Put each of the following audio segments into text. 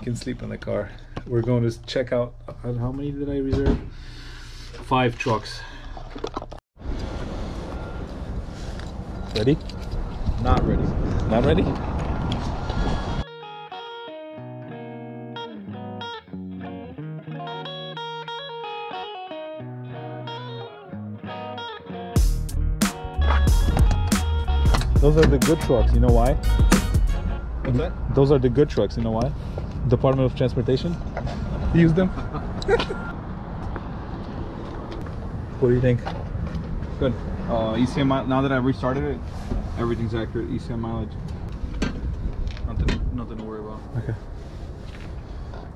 You can sleep in the car. We're going to check out, how many did I reserve? 5 trucks. Ready? Not ready. Not ready? Those are the good trucks, you know why? What's that? Those are the good trucks, you know why? Department of Transportation? Use them? What do you think? Good. ECM, now that I've restarted it, everything's accurate. ECM mileage. Nothing to worry about. Okay.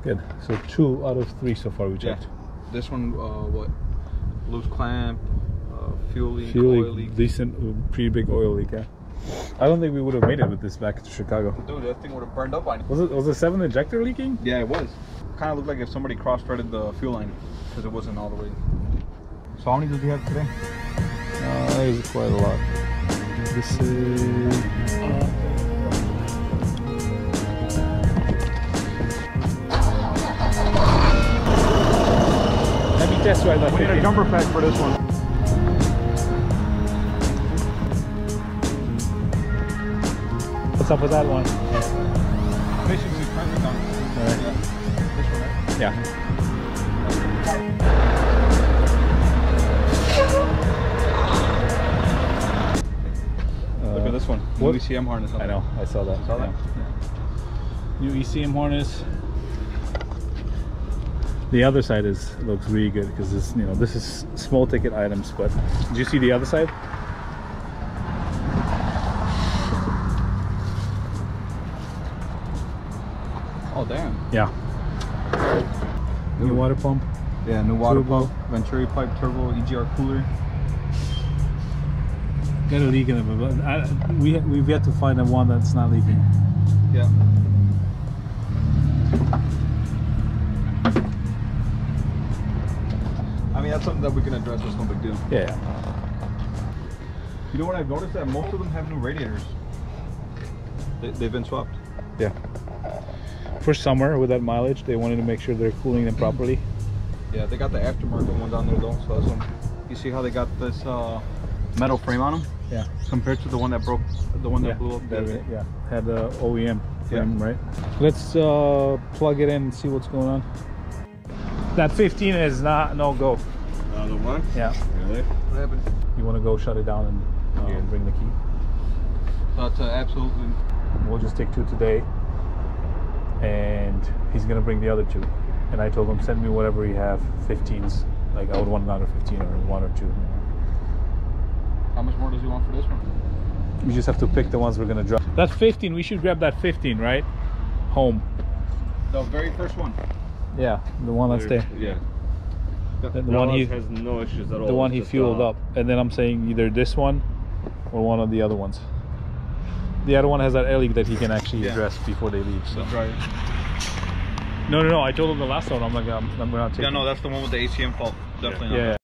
Good. So 2 out of 3 so far we checked. Yeah. This one, what? Loose clamp, fuel leak, oil leak. Decent, pretty big oil leak, yeah. I don't think we would have made it with this back to Chicago. Dude, that thing would have burned up on you. Was the 7 injector leaking? Yeah, it was. Kind of looked like if somebody cross-threaded the fuel line because it wasn't all the way. So how many did we have today? It was quite a lot. This is... Let me test ride that. We need a jumper pack for this one. What's up with that one? Basically perfect on this one, right? Yeah. Look at this one. New ECM harness. I know. I saw that. Saw that? Yeah. New ECM harness. The other side looks really good because this, you know, this is small ticket items. But did you see the other side? Oh damn! Yeah. New water pump. Yeah, new water pump. Venturi pipe, turbo, EGR cooler. Got a leak in it, but we've yet to find the one that's not leaking. Yeah. I mean, that's something that we can address. It's no big deal. Yeah. You know what I've noticed? That most of them have new radiators. They've been swapped. Yeah. For summer with that mileage, they wanted to make sure they're cooling them properly. Yeah, they got the aftermarket ones on there though, so that's one. You see how they got this metal frame on them? Yeah. Compared to the one that broke, the one that blew up. Yeah, had the OEM frame, right? Let's plug it in and see what's going on. That 15 is not no-go. The one? Yeah. Really? What happened? You want to go shut it down and bring the key? That's absolutely. We'll just take 2 today. And he's gonna bring the other 2, and I told him send me whatever you have, 15s. Like I would want another 15 or 1 or 2. How much more does he want for this one? We just have to pick the ones we're gonna drop. That's 15. We should grab that 15, right? Home. The very first one. Yeah, the one that's there. Yeah. The one he has no issues at all. The one he fueled up, and then I'm saying either this one or one of the other ones. The other one has that air leak that he can actually address before they leave. So. That's right. No, no, no. I told him the last one. I'm like, I'm going to take. Yeah, no, that's the one with the ACM fault. Definitely not.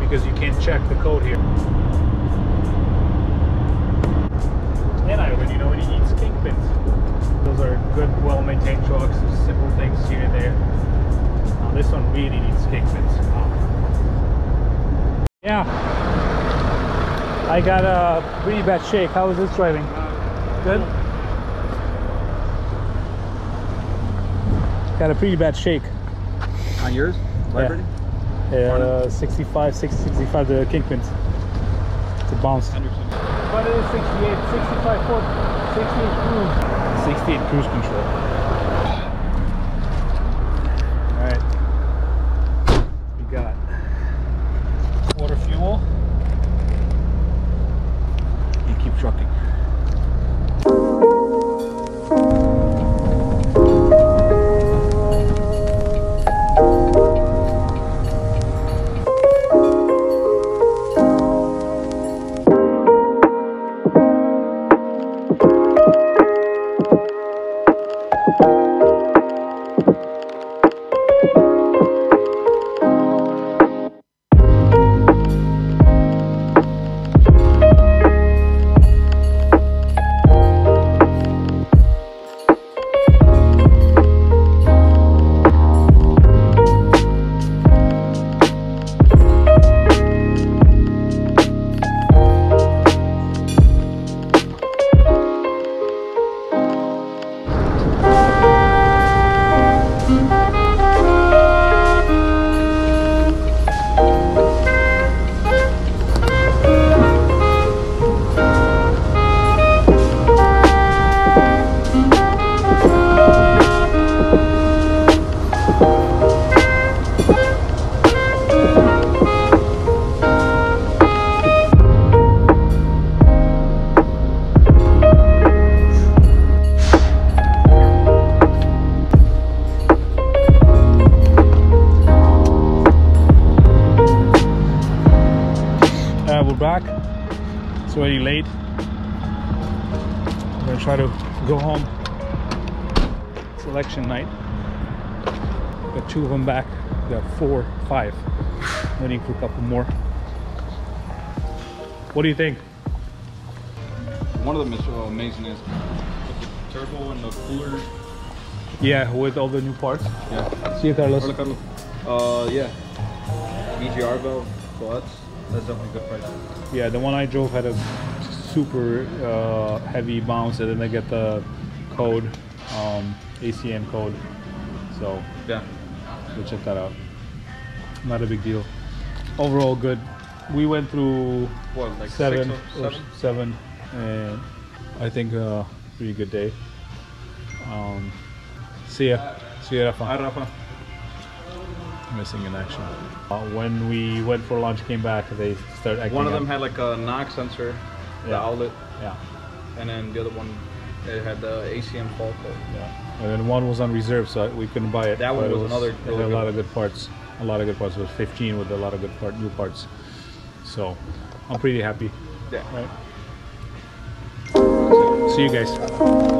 Because you can't check the code here. And I already know he needs kingpins. Those are good, well-maintained trucks, simple things here and there. This one really needs kingpins. Yeah. I got a pretty bad shake. How is this driving? Good? Got a pretty bad shake. On yours? Vibrating? Yeah. 65, 665 the kingpins to bounce. 100%. But it is 68, 65 foot, 68 cruise. 68 cruise control. Alright. We got quarter fuel. You keep trucking. already late. I'm gonna try to go home. It's election night. Got two of them back. There are four, five. Waiting for a couple more. What do you think? One of them is so amazing is the turbo and the cooler. Yeah, with all the new parts. Yeah. See you, Carlos. Hola, Carlos. Yeah. EGR valve, clutch. That's definitely good price. Yeah, the one I drove had a super heavy bounce, and then I get the code, ACM code. So yeah, go check that out. Not a big deal. Overall, good. We went through what, like seven, and I think a pretty good day. See ya. See ya, Rafa. Hi, Rafa. Missing in action. When we went for lunch, came back, they started acting One of them up. Had like a knock sensor, the outlet. Yeah. And then the other one, it had the ACM fault code. Yeah. And then one was on reserve, so we couldn't buy it. That one was another. It had a lot of good parts. A lot of good parts. It was 15 with a lot of good new parts. So I'm pretty happy. Yeah. Right. See you guys.